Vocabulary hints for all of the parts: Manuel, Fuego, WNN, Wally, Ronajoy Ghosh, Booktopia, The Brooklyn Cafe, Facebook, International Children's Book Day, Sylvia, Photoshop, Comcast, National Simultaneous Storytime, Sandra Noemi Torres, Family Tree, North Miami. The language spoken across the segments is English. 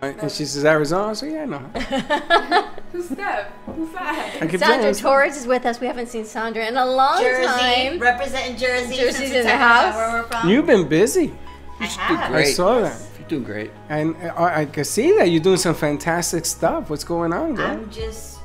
And she says, Arizona? So yeah, I know her. Who's that? Who's that? Sandra Torres is with us. We haven't seen Sandra in a long time. Representing Jersey. Jersey's in the house. Where we're from. You've been busy. I have. I saw that. You're doing great. And I can see that you're doing some fantastic stuff. What's going on, girl? I'm just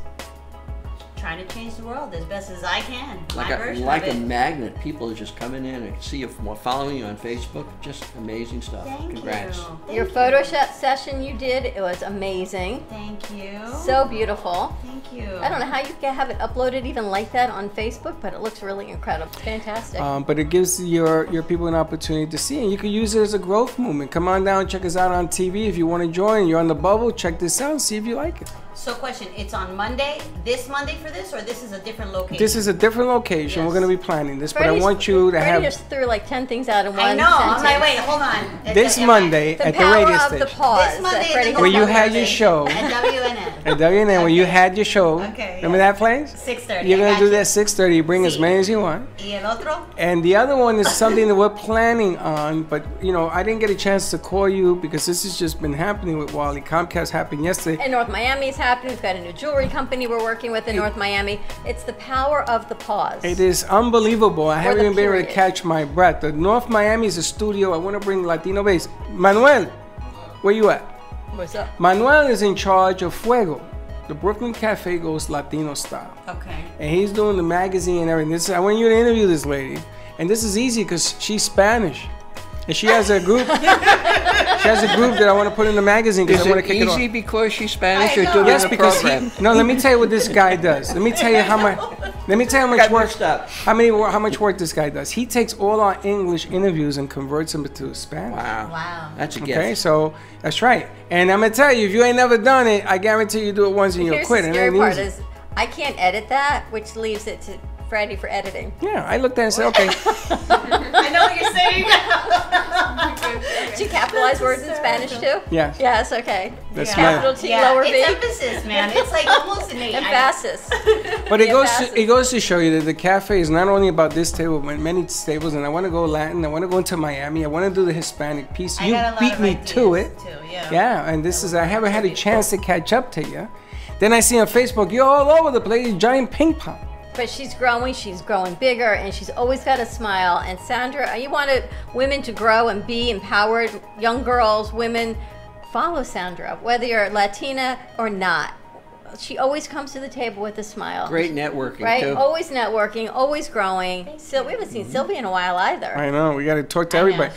trying to change the world as best as I can. Like a magnet. People are just coming in and see you, following you on Facebook. Just amazing stuff. Congrats. Your Photoshop session you did, it was amazing. Thank you. So beautiful. Thank you. I don't know how you can have it uploaded even like that on Facebook, but it looks really incredible. Fantastic. But it gives your people an opportunity to see, and you can use it as a growth movement. Come on down, check us out on TV if you want to join. You're on the bubble, check this out, see if you like it. So question, it's on Monday, this Monday for this, or this is a different location? This is a different location. Yes. We're going to be planning this, but I want you to have... just threw like 10 things out in one sentence. I know. I'm like, wait, hold on. This Monday at the radio station. The power of the pause. This Monday where you had your show. At WNN. At WNN, okay. When you had your show. Okay. Remember that place? 6:30. You're going to do that 6:30. You bring as many as you want. And the other one is something that we're planning on, but, you know, I didn't get a chance to call you because this has just been happening with Wally. Comcast happened yesterday. And North Miami's happening. We've got a new jewelry company we're working with in North Miami. It's the power of the pause. It is unbelievable. I haven't even been able to catch my breath. The North Miami is a studio. I want to bring Latino base. Manuel, where you at? What's up? Manuel is in charge of Fuego. The Brooklyn Cafe goes Latino style. Okay. And he's doing the magazine and everything. This, I want you to interview this lady. And this is easy because she's Spanish. And she has a group. She has a group that I want to put in the magazine because I want to kick it off. Is it easy because she's Spanish or doing the program? Yes, because let me tell you what this guy does. Let me tell you how much. Let me tell you how much work. How much work this guy does. He takes all our English interviews and converts them to Spanish. Wow. Wow. That's a gift. Okay, so that's right. And I'm gonna tell you, if you ain't never done it, I guarantee you do it once and you'll quit. And the scary part is, I can't edit that, which leaves it to Friday for editing. Yeah, I looked at it and said, okay. I know what you're saying. Do you capitalize words in Spanish too? Yes. Yes, okay. That's capital T, lower B. It's emphasis, man. It's like almost an A. Emphasis. But it goes to show you that the cafe is not only about this table, but many tables. And I want to go Latin. I want to go into Miami. I want to do the Hispanic piece. You beat me to it. Yeah, and this is, I haven't had a chance to catch up to you. Then I see on Facebook, you're all over the place, giant ping pong. But she's growing bigger, and she's always got a smile. And Sandra, you wanted women to grow and be empowered, young girls, women, follow Sandra, whether you're Latina or not. She always comes to the table with a smile. Great networking, right? Too. Always networking, always growing. So we haven't seen Sylvia in a while either. I know, we got to talk to everybody.